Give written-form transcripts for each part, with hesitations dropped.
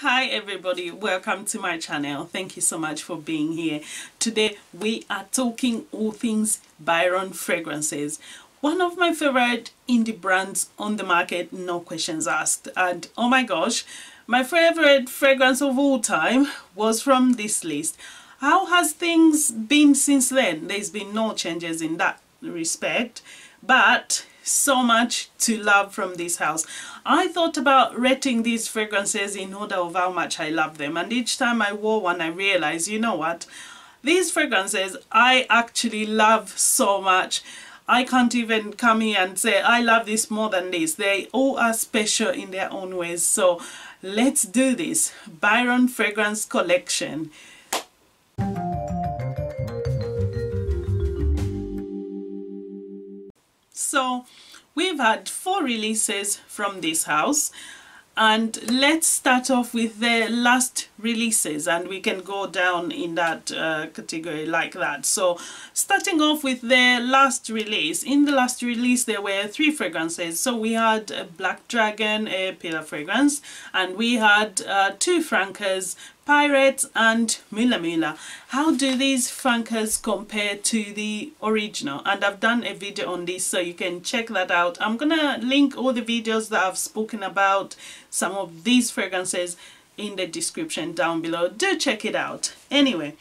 Hi everybody, welcome to my channel. Thank you so much for being here. Today we are talking all things Byron fragrances, one of my favorite indie brands on the market, no questions asked. And oh my gosh, my favorite fragrance of all time was from this list. How has things been since then? There's been no changes in that respect, but so much to love from this house. I thought about rating these fragrances in order of how much I love them, and each time I wore one I realized, you know what, these fragrances I actually love so much. I can't even come here and say I love this more than this. They all are special in their own ways. So let's do this Byron fragrance collection. So we've had 4 releases from this house, and let's start off with the last releases and we can go down in that category like that. So starting off with the last release, in the last release there were 3 fragrances. So we had a Black Dragon, a pillar fragrance, and we had 2 Frankers, Pirates and Mula Mula. How do these Frankers compare to the original? And I've done a video on this, so you can check that out. I'm gonna link all the videos that I've spoken about some of these fragrances in the description down below. Do check it out. Anyway,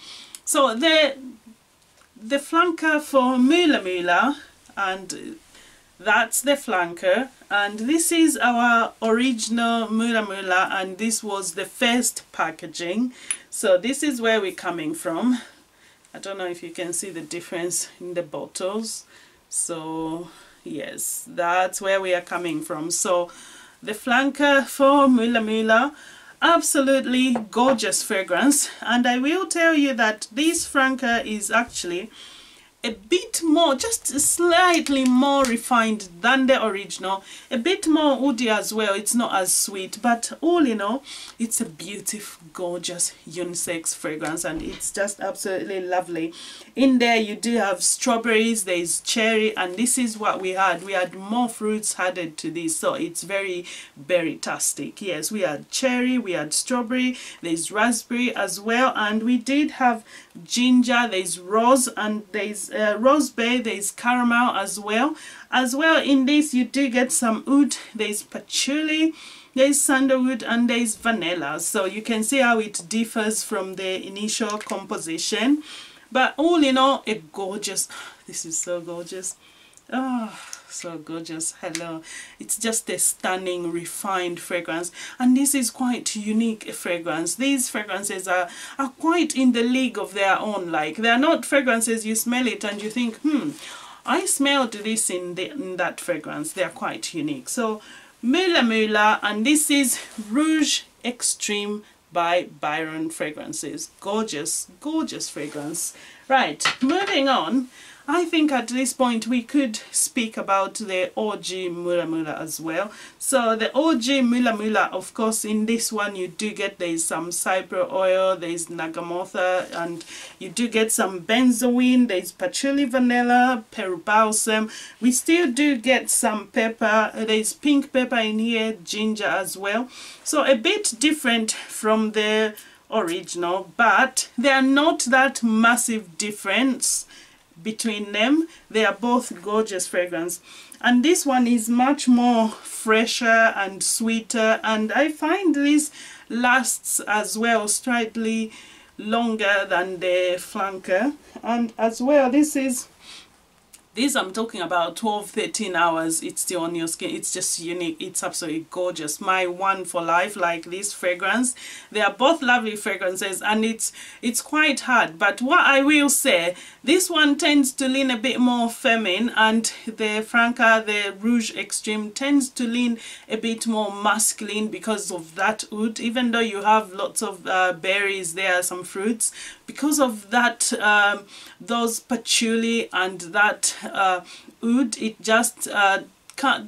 so the flanker for Mula Mula, and that's the flanker, and this is our original Mula Mula, and this was the first packaging. So this is where we're coming from. I don't know if you can see the difference in the bottles. So yes, that's where we are coming from. So the flanker for Mula Mula, absolutely gorgeous fragrance. And I will tell you that this flanker is actually a bit more, just slightly more refined than the original, a bit more woody as well. It's not as sweet, but all in all, it's a beautiful, gorgeous unisex fragrance, and it's just absolutely lovely. In there you do have strawberries, there's cherry, and this is what we had. We had more fruits added to this, so it's very berry-tastic. Yes, we had cherry, we had strawberry, there's raspberry as well, and we did have ginger, there's rose, and there's raspberry, there's caramel as well. In this you do get some oud, there's patchouli, there's sandalwood, and there's vanilla. So you can see how it differs from the initial composition, but all in all, a gorgeous, this is so gorgeous, oh so gorgeous, hello. It's just a stunning refined fragrance, and this is quite unique fragrance. These fragrances are quite in the league of their own. Like, they're not fragrances you smell it and you think, I smelled this in that fragrance. They're quite unique. So Mula Mula, and this is Rouge Extreme by Byron fragrances. Gorgeous, gorgeous fragrance. Right, moving on. I think at this point we could speak about the OG Mula Mula as well. So the OG Mula Mula, of course, in this one you do get, there's some cypre oil, there's nagamotha, and you do get some benzoin, there's patchouli vanilla, peru balsam. We still do get some pepper, there's pink pepper in here, ginger as well. So a bit different from the original, but they are not that massive difference between them. They are both gorgeous fragrance, and this one is much more fresher and sweeter, and I find this lasts as well slightly longer than the flanker. And as well, this I'm talking about 12-13 hours, it's still on your skin. It's just unique, it's absolutely gorgeous. My one for life, like this fragrance. They are both lovely fragrances, and it's quite hard, but what I will say, this one tends to lean a bit more feminine, and the flanker, the Rouge Extreme, tends to lean a bit more masculine because of that oud. Even though you have lots of berries there, some fruits, because of that those patchouli and that oud, it just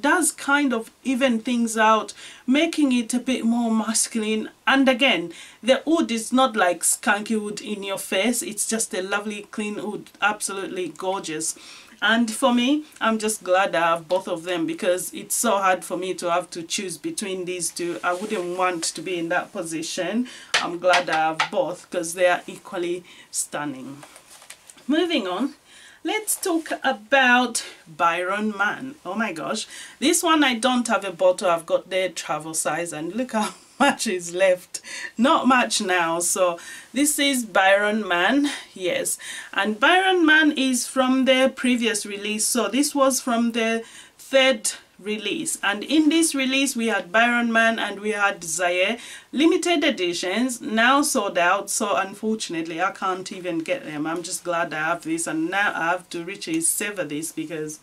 does kind of even things out, making it a bit more masculine. And again, the oud is not like skunky oud in your face, it's just a lovely clean oud, absolutely gorgeous. And for me, I'm just glad I have both of them, because it's so hard for me to have to choose between these two. I wouldn't want to be in that position. I'm glad I have both because they are equally stunning. Moving on, let's talk about Byron Mann. Oh my gosh, this one I don't have a bottle. I've got their travel size and look how much is left, not much now. So this is Byron Mann, yes, and Byron Mann is from their previous release, so this was from the third release, and in this release we had Byron Mann and we had Zaire, limited editions, now sold out, so unfortunately I can't even get them. I'm just glad I have this, and now I have to richly savor this because,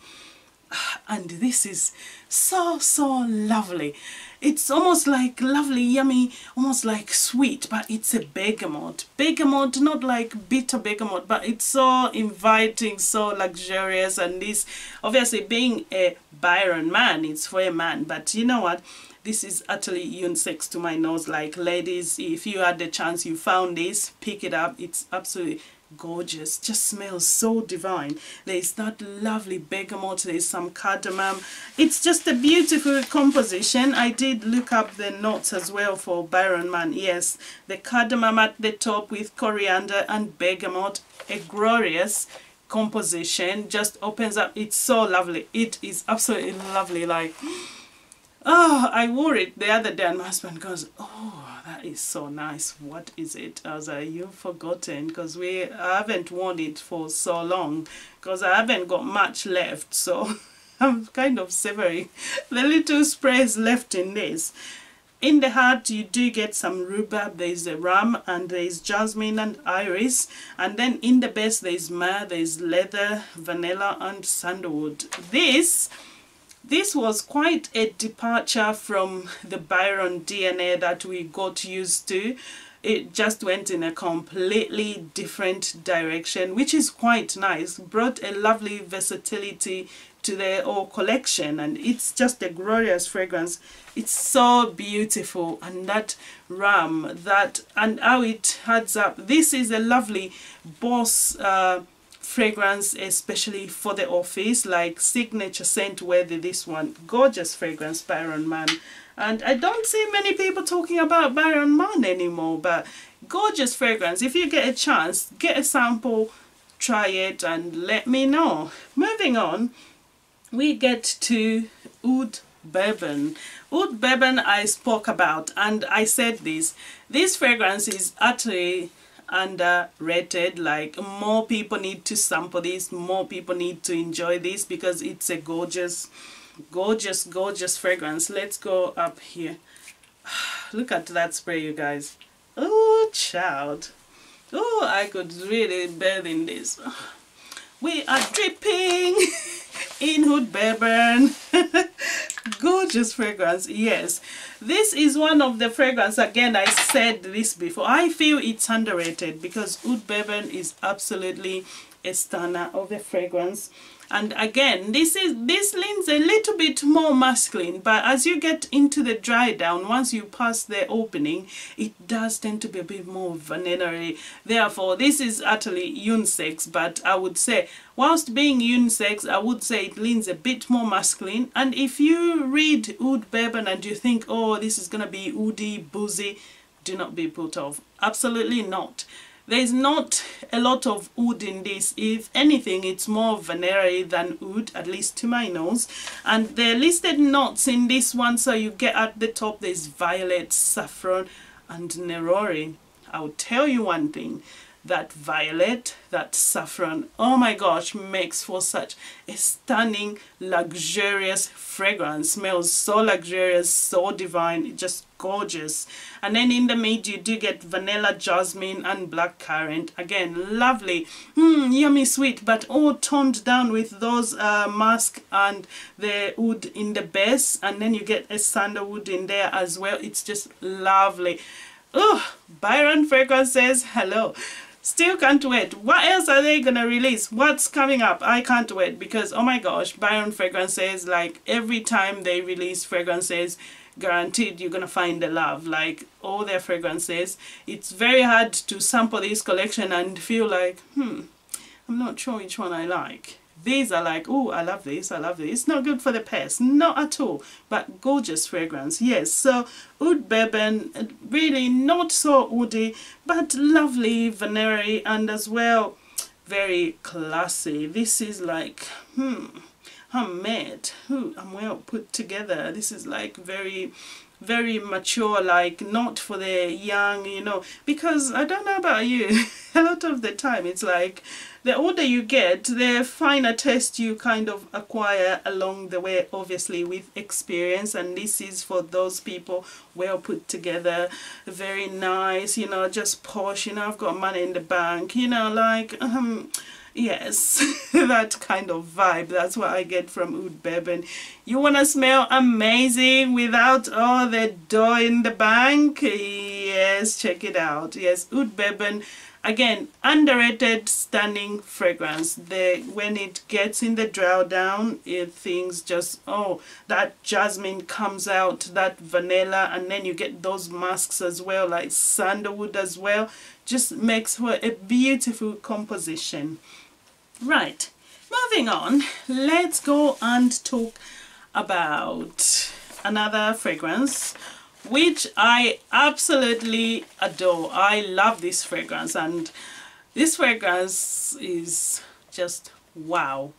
and this is so lovely. It's almost like lovely, yummy, almost like sweet, but it's a bergamot. Bergamot, not like bitter bergamot, but it's so inviting, so luxurious. And this, obviously being a Byron Mann, it's for a man, but you know what? This is utterly unisex to my nose. Like, ladies, if you had the chance, you found this, pick it up. It's absolutely gorgeous, just smells so divine. There's that lovely bergamot, there's some cardamom. It's just a beautiful composition. I did look up the notes as well for Byron Mann. Yes, the cardamom at the top with coriander and bergamot, a glorious composition, just opens up. It's so lovely. It is absolutely lovely. Like, oh, I wore it the other day and my husband goes, oh, that is so nice. What is it? I was like, you've forgotten, because I haven't worn it for so long, because I haven't got much left, so I'm kind of savoring the little sprays left in this. In the heart you do get some rhubarb, there's a rum, and there's jasmine and iris, and then in the base there's myrrh, there's leather, vanilla and sandalwood. This was quite a departure from the Byron DNA that we got used to. It just went in a completely different direction, which is quite nice. Brought a lovely versatility to their whole collection, and it's just a glorious fragrance. It's so beautiful, and that rum, that, and how it adds up. This is a lovely boss fragrance, especially for the office, like signature scent worthy, this one. Gorgeous fragrance, Byron Mann. And I don't see many people talking about Byron Mann anymore, but gorgeous fragrance. If you get a chance, get a sample, try it, and let me know. Moving on, we get to Oud Bourbon. Oud Bourbon I spoke about, and I said this fragrance is utterly underrated. Like, more people need to sample this, more people need to enjoy this, because it's a gorgeous fragrance. Let's go up here. Look at that spray, you guys. Oh child, oh, I could really bathe in this. We are dripping in Oud Bourbon. Gorgeous fragrance, yes. This is one of the fragrance, again, I said this before, I feel it's underrated, because Oud Bourbon is absolutely a stunner of a fragrance. And again, this leans a little bit more masculine, but as you get into the dry down, once you pass the opening, it does tend to be a bit more vanilla-y. Therefore, this is utterly unisex, but I would say, whilst being unisex, I would say it leans a bit more masculine. And if you read Oud Bourbon and you think, oh, this is going to be oudy, boozy, do not be put off. Absolutely not. There's not a lot of oud in this. If anything, it's more vanilla than oud, at least to my nose. And there are listed notes in this one, so you get at the top, there's violet, saffron, and neroli. I'll tell you one thing, that violet, that saffron, oh my gosh, makes for such a stunning, luxurious fragrance. Smells so luxurious, so divine, just gorgeous. And then in the mid you do get vanilla, jasmine and blackcurrant. Again, lovely, yummy sweet, but all toned down with those musk and the wood in the base, and then you get a sandalwood in there as well. It's just lovely. Oh, Byron fragrance says hello. Still can't wait. What else are they gonna release? What's coming up? I can't wait, because oh my gosh, Byron fragrances, like every time they release fragrances, guaranteed you're gonna find the love. Like all their fragrances, it's very hard to sample this collection and feel like, I'm not sure which one I like. These are like, oh, I love this, I love this. It's not good for the pest, not at all, but gorgeous fragrance. Yes, so Oud Bourbon, really not so woody, but lovely, vanilla, and as well, very classy. This is like, homemade, I'm well put together. This is like very, very mature, like not for the young, you know, because I don't know about you, a lot of the time it's like the older you get, the finer taste you kind of acquire along the way, obviously with experience, and this is for those people, well put together, very nice, you know, just posh, you know, I've got money in the bank, you know, like, yes, that kind of vibe. That's what I get from Oud Bourbon. You want to smell amazing without all the dough in the bank? Yes, check it out. Yes, Oud Bourbon. Again, underrated, stunning fragrance. When it gets in the draw down, things just, oh, that jasmine comes out, that vanilla, and then you get those musks as well, like sandalwood as well. Just makes for a beautiful composition. Right, moving on, let's go and talk about another fragrance which I absolutely adore. I love this fragrance, and this fragrance is just wow.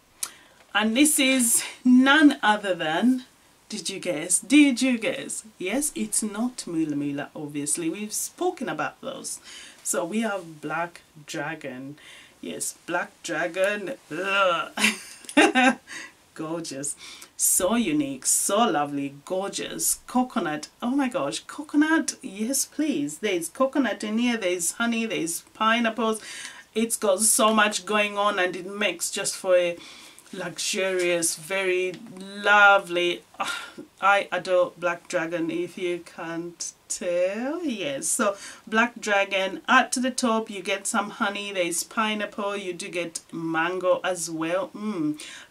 And this is none other than, did you guess? Did you guess? Yes, it's not Mula Mula, obviously. We've spoken about those. So we have Black Dragon. Yes, Black Dragon, gorgeous, so unique, so lovely, gorgeous, coconut, oh my gosh, coconut, yes please, there's coconut in here, there's honey, there's pineapples, it's got so much going on, and it makes just for a luxurious, very lovely, oh, I adore Black Dragon if you can't tell. Yes, so Black Dragon at the top, you get some honey, there's pineapple, you do get mango as well.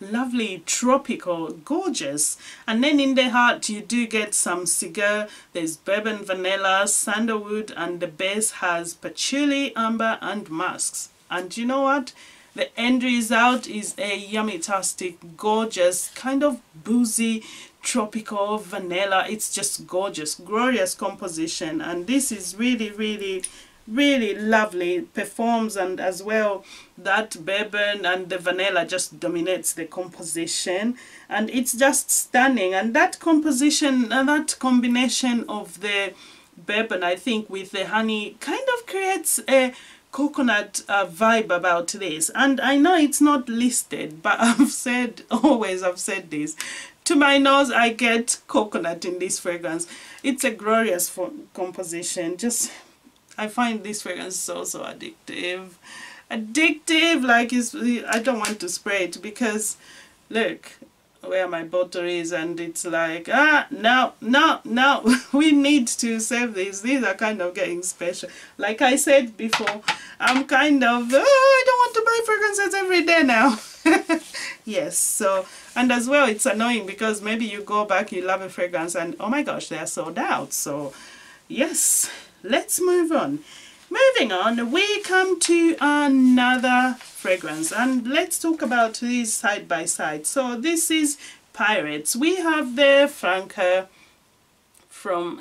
Lovely, tropical, gorgeous. And then in the heart you do get some cigar, there's bourbon, vanilla, sandalwood, and the base has patchouli, amber, and musks. And you know what? The end result is a yummy-tastic, gorgeous, kind of boozy, tropical vanilla. It's just gorgeous, glorious composition. And this is really, really, really lovely. Performs, and as well, that bourbon and the vanilla just dominates the composition. And it's just stunning. And that composition, that combination of the bourbon, I think, with the honey kind of creates a coconut vibe about this. And I know it's not listed, but I've said this, to my nose I get coconut in this fragrance. It's a glorious composition. Just, I find this fragrance so addictive, like it's, I don't want to spray it because look where my bottle is, and it's like, ah, no, we need to save these. These are kind of getting special. Like I said before, I'm kind of, oh, I don't want to buy fragrances every day now. Yes, so, and as well, it's annoying because maybe you go back, you love a fragrance, and oh my gosh, they are sold out. So, yes, let's move on. Moving on, we come to another fragrance, and let's talk about these side by side. So this is Pirates. We have the Franca from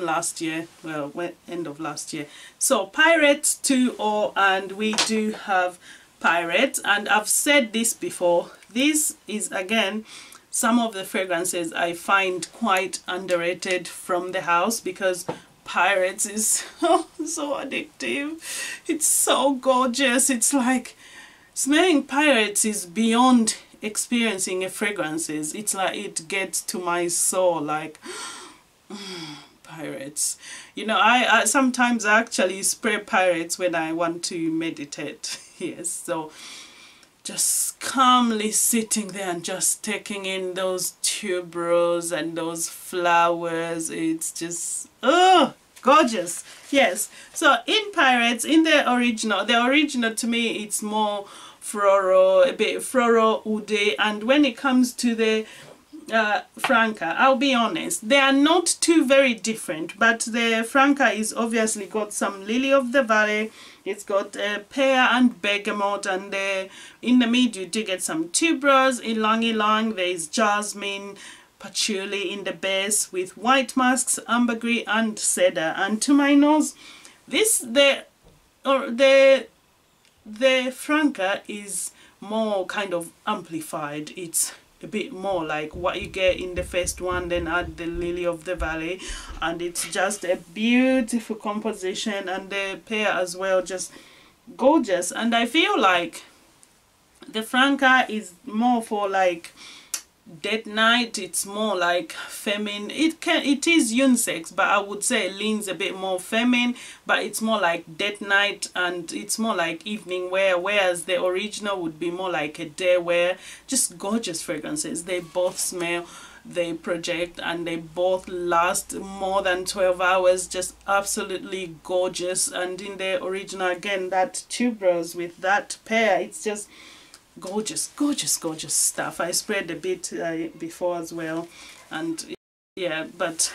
last year, well, end of last year. So Pirates 2.0, and we do have Pirates, and I've said this before. This is again some of the fragrances I find quite underrated from the house, because Pirates is so addictive. It's so gorgeous. It's like smelling Pirates is beyond experiencing fragrances. It's like it gets to my soul, like Pirates. You know, I sometimes actually spray Pirates when I want to meditate. Yes, so just calmly sitting there and just taking in those tuberose and those flowers. It's just, oh, gorgeous. Yes, so in Pirates, in the original, to me it's more floral, a bit floral, woody, and when it comes to the Franca, I'll be honest, they are not too very different, but the Franca is obviously got some lily of the valley, it's got pear and bergamot, and in the mid you do get some tuberose, ylang-ylang, there is jasmine, patchouli in the base with white musks, ambergris and cedar. And to my nose, the Franca is more kind of amplified. It's a bit more like what you get in the first one, then add the lily of the valley, and it's just a beautiful composition, and the pear as well, just gorgeous. And I feel like the Franca is more for like date night, it's more like feminine. It is unisex, but I would say it leans a bit more feminine, but it's more like date night, and it's more like evening wear, whereas the original would be more like a day wear. Just gorgeous fragrances. They both smell, they project, and they both last more than 12 hours. Just absolutely gorgeous. And in the original, again, that tuberose with that pear, it's just gorgeous, gorgeous, gorgeous stuff. I sprayed a bit before as well, and yeah, but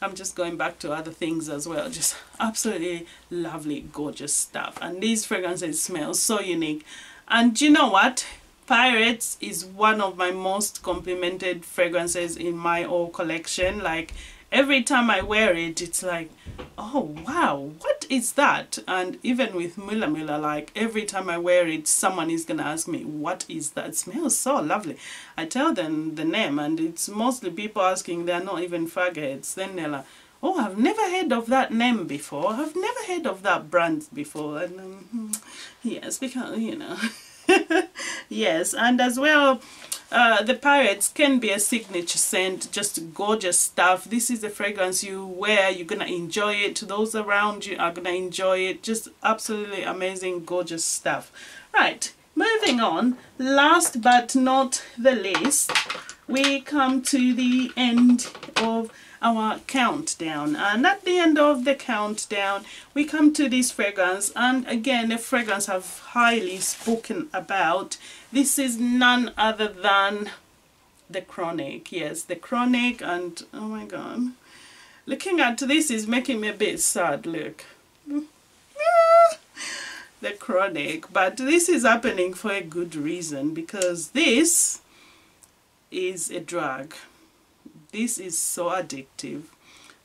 I'm just going back to other things as well. Just absolutely lovely, gorgeous stuff. And these fragrances smell so unique. And you know what? Pirates is one of my most complimented fragrances in my whole collection. Like every time I wear it, it's like, oh wow, what is that? And even with Mula Mula, like every time I wear it, someone is gonna ask me, what is that? It smells so lovely. I tell them the name, and it's mostly people asking, they're not even faggots. Then they're like, oh, I've never heard of that name before, I've never heard of that brand before. And yes, because, you know. Yes, and as well, the Pirates can be a signature scent. Just gorgeous stuff. This is the fragrance you wear, you're gonna enjoy it, those around you are gonna enjoy it. Just absolutely amazing, gorgeous stuff. Right, moving on, last but not the least, we come to the end of our countdown, and at the end of the countdown we come to this fragrance, and again a fragrance I've highly spoken about. This is none other than The Chronic. Yes, The Chronic. And oh my god, looking at this is making me a bit sad. Look, The Chronic. But this is happening for a good reason, because this is a drug. This is so addictive.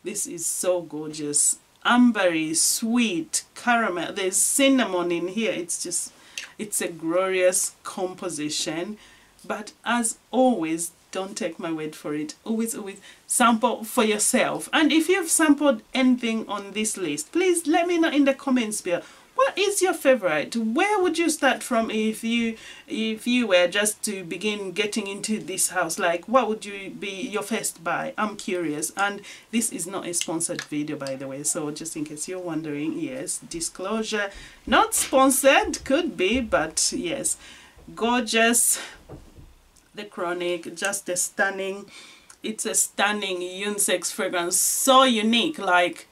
This is so gorgeous. Ambery, sweet, caramel. There's cinnamon in here. It's just, it's a glorious composition. But as always, don't take my word for it. Always, always sample for yourself. And if you've sampled anything on this list, please let me know in the comments below. What is your favorite? Where would you start from if you were just to begin getting into this house? Like, what would you be your first buy? I'm curious. And this is not a sponsored video, by the way, so just in case you're wondering, yes, disclosure, not sponsored, could be, but yes, gorgeous. The Chronic, just a stunning, it's a stunning unisex fragrance, so unique. Like,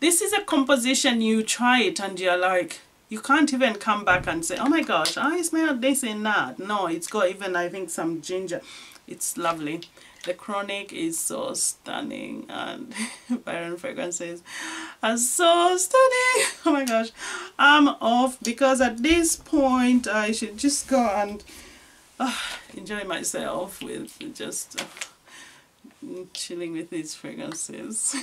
this is a composition, you try it and you're like, you can't even come back and say, oh my gosh, I smell this and that. No, it's got even, I think, some ginger. It's lovely. The Chronic is so stunning, and Byron fragrances are so stunning. Oh my gosh, I'm off, because at this point I should just go and enjoy myself with just chilling with these fragrances.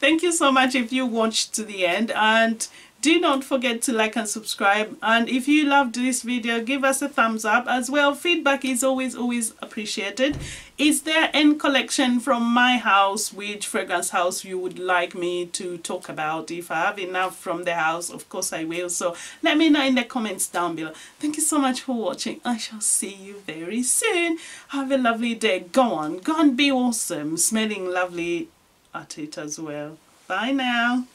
Thank you so much if you watched to the end, and do not forget to like and subscribe. And if you loved this video, give us a thumbs up as well. Feedback is always, always appreciated. Is there any collection from my house, which fragrance house you would like me to talk about? If I have enough from the house, of course I will. So let me know in the comments down below. Thank you so much for watching. I shall see you very soon. Have a lovely day. Go on. Go and be awesome. Smelling lovely at it as well. Bye now.